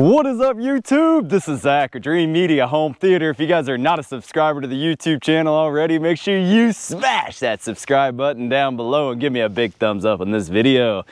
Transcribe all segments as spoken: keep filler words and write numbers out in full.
What is up, YouTube? This is Zach with Dream Media Home Theater. If you guys are not a subscriber to the YouTube channel already, make sure you smash that subscribe button down below and give me a big thumbs up on this video.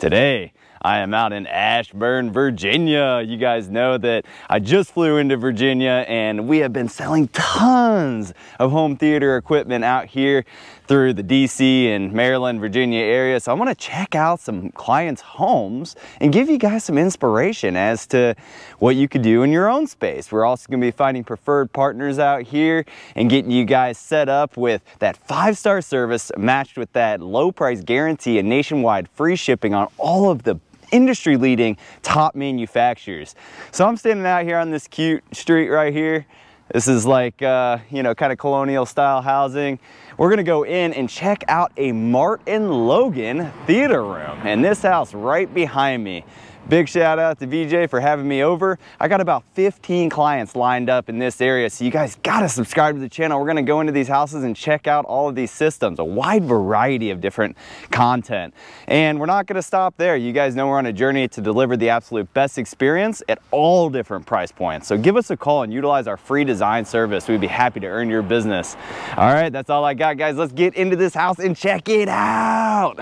Today, I am out in Ashburn, Virginia. You guys know that I just flew into Virginia and we have been selling tons of home theater equipment out here through the D C and Maryland, Virginia area. So I'm gonna check out some clients' homes and give you guys some inspiration as to what you could do in your own space. We're also gonna be finding preferred partners out here and getting you guys set up with that five-star service matched with that low price guarantee and nationwide free shipping on all of the industry-leading top manufacturers. So I'm standing out here on this cute street right here. This is like, uh, you know, kind of colonial style housing. We're gonna go in and check out a Martin Logan theater room, and this house right behind me. Big shout out to V J for having me over. I got about fifteen clients lined up in this area, so you guys gotta subscribe to the channel. We're gonna go into these houses and check out all of these systems, a wide variety of different content. And we're not gonna stop there. You guys know we're on a journey to deliver the absolute best experience at all different price points. So give us a call and utilize our free design service. We'd be happy to earn your business. All right, that's all I got, guys. Let's get into this house and check it out.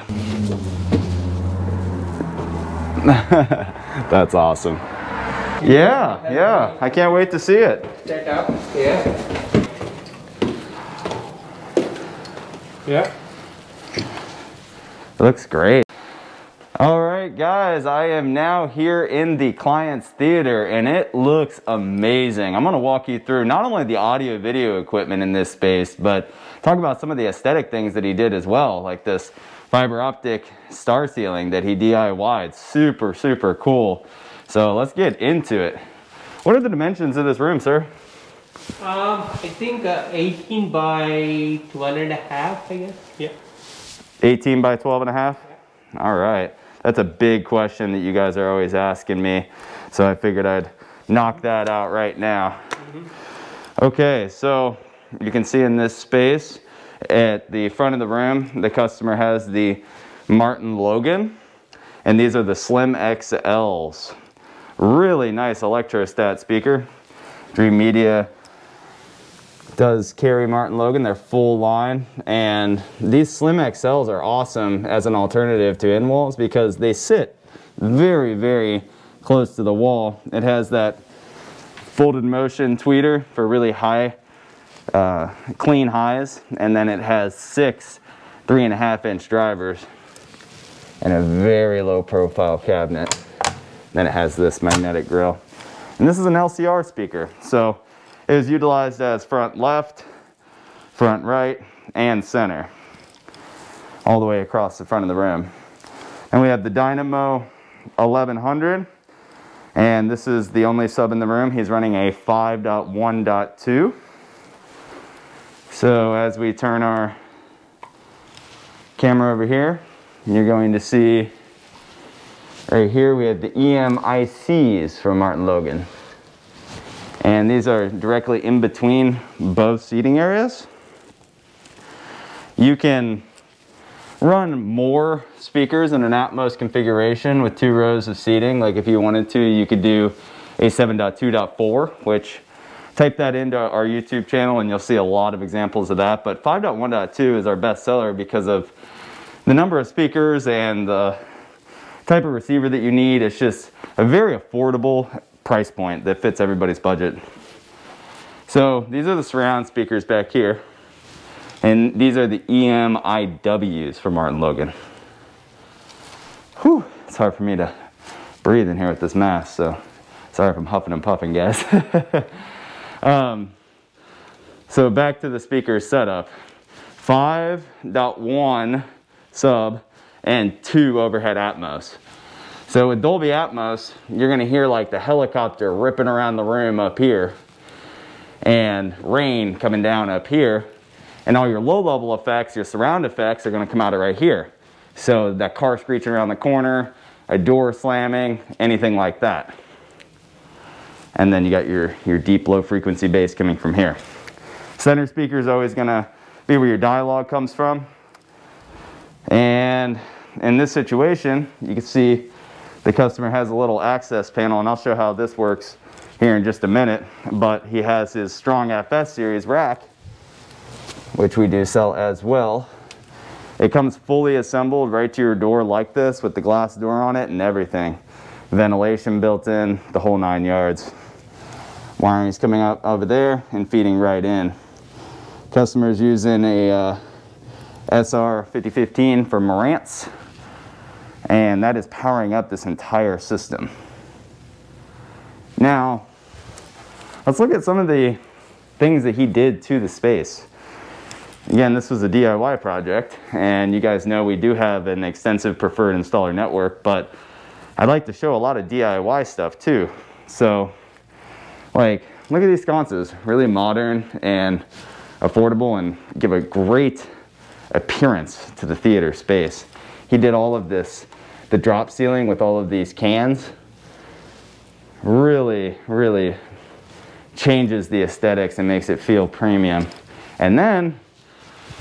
That's awesome. Yeah, yeah. I can't wait to see it. Check out. Yeah. Yeah. It looks great. All right, guys, I am now here in the client's theater and it looks amazing. I'm gonna walk you through not only the audio video equipment in this space, but talk about some of the aesthetic things that he did as well, like this fiber optic star ceiling that he D I Y'd. Super, super cool. So let's get into it. What are the dimensions of this room, sir? Um, I think uh, eighteen by twelve and a half, I guess. Yeah. eighteen by twelve and a half? Yeah. All right. That's a big question that you guys are always asking me. So I figured I'd knock that out right now. Mm-hmm. Okay, so you can see in this space, at the front of the room, the customer has the Martin Logan, and these are the Slim X Ls. Really nice electrostat speaker. Dream Media does carry Martin Logan, their full line, and these Slim X Ls are awesome as an alternative to end walls because they sit very, very close to the wall. It has that folded motion tweeter for really high Uh, clean highs, and then it has six three and a half inch drivers and a very low profile cabinet. Then it has this magnetic grill, and this is an L C R speaker, so it is utilized as front left, front right, and center all the way across the front of the room. And we have the Dynamo eleven hundred, and this is the only sub in the room. He's running a five point one point two. So as we turn our camera over here, you're going to see right here we have the E M I Cs from Martin Logan. And these are directly in between both seating areas. You can run more speakers in an Atmos configuration with two rows of seating. Like if you wanted to, you could do a seven point two point four, which type that into our YouTube channel and you'll see a lot of examples of that. But five point one point two is our best seller because of the number of speakers and the type of receiver that you need. It's just a very affordable price point that fits everybody's budget. So these are the surround speakers back here. And these are the E M I Ws from Martin Logan. Whew, it's hard for me to breathe in here with this mask, so sorry if I'm huffing and puffing, guys. Um, so back to the speaker setup, five point one sub and two overhead Atmos. So with Dolby Atmos, you're going to hear like the helicopter ripping around the room up here and rain coming down up here, and all your low level effects, your surround effects are going to come out of right here. So that car screeching around the corner, a door slamming, anything like that. And then you got your, your deep low frequency bass coming from here. Center speaker is always gonna be where your dialogue comes from. And in this situation, you can see the customer has a little access panel, and I'll show how this works here in just a minute, but he has his Strong F S series rack, which we do sell as well. It comes fully assembled right to your door like this, with the glass door on it and everything. Ventilation built in, the whole nine yards. Wiring's coming up over there and feeding right in. Customer's using a uh, S R fifty fifteen for Marantz, and that is powering up this entire system. Now, let's look at some of the things that he did to the space. Again, this was a D I Y project, and you guys know we do have an extensive preferred installer network, but I'd like to show a lot of D I Y stuff too. So, like, look at these sconces, really modern and affordable and give a great appearance to the theater space. He did all of this, the drop ceiling with all of these cans, really, really changes the aesthetics and makes it feel premium. And then,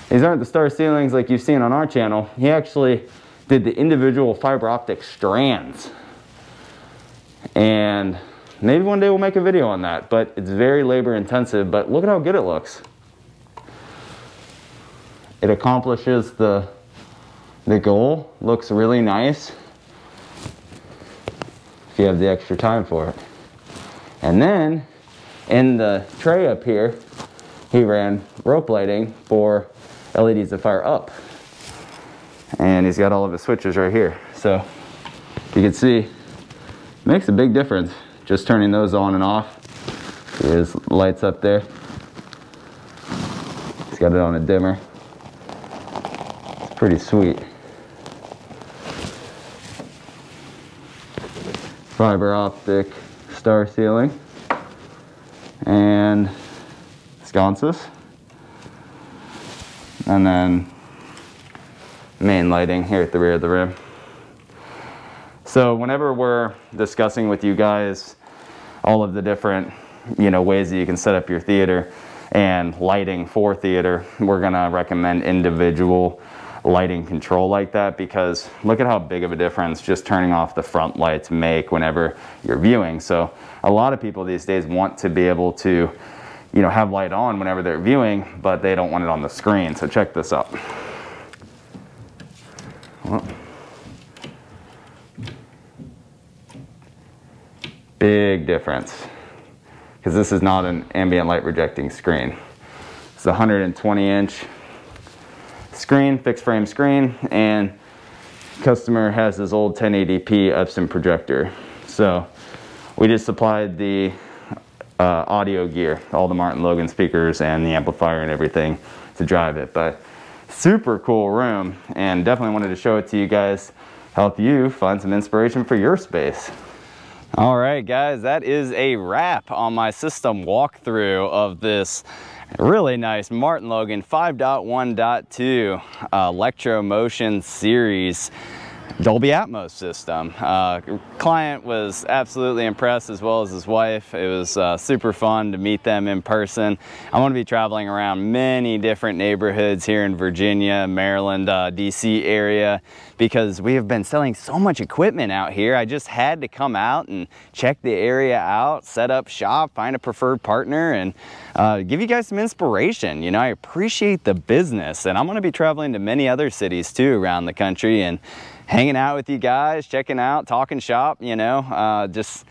these aren't the star ceilings like you've seen on our channel. He actually did the individual fiber optic strands. And maybe one day we'll make a video on that, but it's very labor intensive, but look at how good it looks. It accomplishes the, the goal, looks really nice, if you have the extra time for it. And then, in the tray up here, he ran rope lighting for L E Ds to fire up. And he's got all of his switches right here. So you can see, it makes a big difference. Just turning those on and off. There's lights up there. He's got it on a dimmer. It's pretty sweet. Fiber optic star ceiling. And sconces, and then main lighting here at the rear of the room. So whenever we're discussing with you guys all of the different, you know, ways that you can set up your theater and lighting for theater, we're gonna recommend individual lighting control like that, because look at how big of a difference just turning off the front lights make whenever you're viewing. So a lot of people these days want to be able to, you know, have light on whenever they're viewing, but they don't want it on the screen. So check this out. Well, big difference, because this is not an ambient light rejecting screen. It's a one hundred twenty inch screen, fixed frame screen, and customer has his old ten eighty p Epson projector. So we just supplied the Uh, audio gear, all the Martin Logan speakers and the amplifier and everything to drive it. But super cool room, and definitely wanted to show it to you guys, help you find some inspiration for your space. All right guys, that is a wrap on my system walkthrough of this really nice Martin Logan five point one point two Electro Motion Series Dolby Atmos system. Uh, client was absolutely impressed, as well as his wife. It was uh, super fun to meet them in person. I'm going to be traveling around many different neighborhoods here in Virginia, Maryland, uh, D C area, because we have been selling so much equipment out here. I just had to come out and check the area out, set up shop, find a preferred partner, and uh, give you guys some inspiration. You know, I appreciate the business, and I'm going to be traveling to many other cities too around the country, and hanging out with you guys, checking out, talking shop, you know, uh, just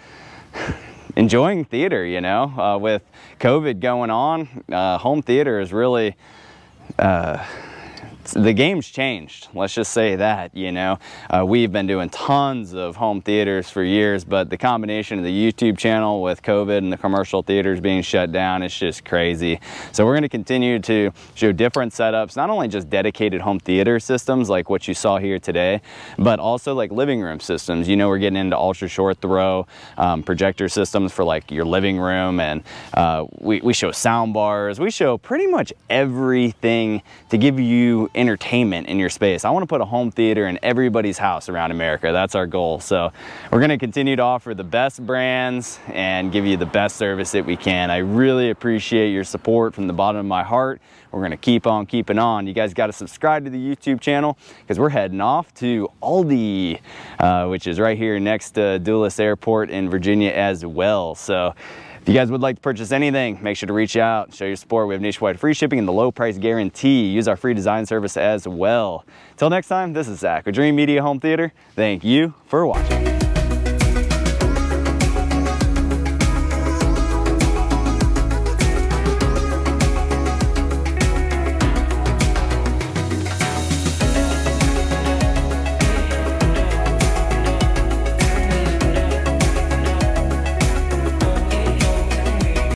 enjoying theater, you know. Uh, with COVID going on, uh, home theater is really, uh, the game's changed. Let's just say that, you know. Uh, we've been doing tons of home theaters for years, but the combination of the YouTube channel with COVID and the commercial theaters being shut down, it's just crazy. So we're gonna continue to show different setups, not only just dedicated home theater systems like what you saw here today, but also like living room systems. You know, we're getting into ultra short throw um, projector systems for like your living room, and uh, we, we show sound bars. We show pretty much everything to give you entertainment in your space. I want to put a home theater in everybody's house around America. That's our goal. So we're going to continue to offer the best brands and give you the best service that we can. I really appreciate your support from the bottom of my heart. We're going to keep on keeping on. You guys got to subscribe to the YouTube channel because we're heading off to Aldi, uh, which is right here next to Dulles Airport in Virginia as well. So if you guys would like to purchase anything, make sure to reach out, show your support. We have nationwide free shipping and the low price guarantee. Use our free design service as well. Till next time, this is Zach with Dream Media Home Theater. Thank you for watching.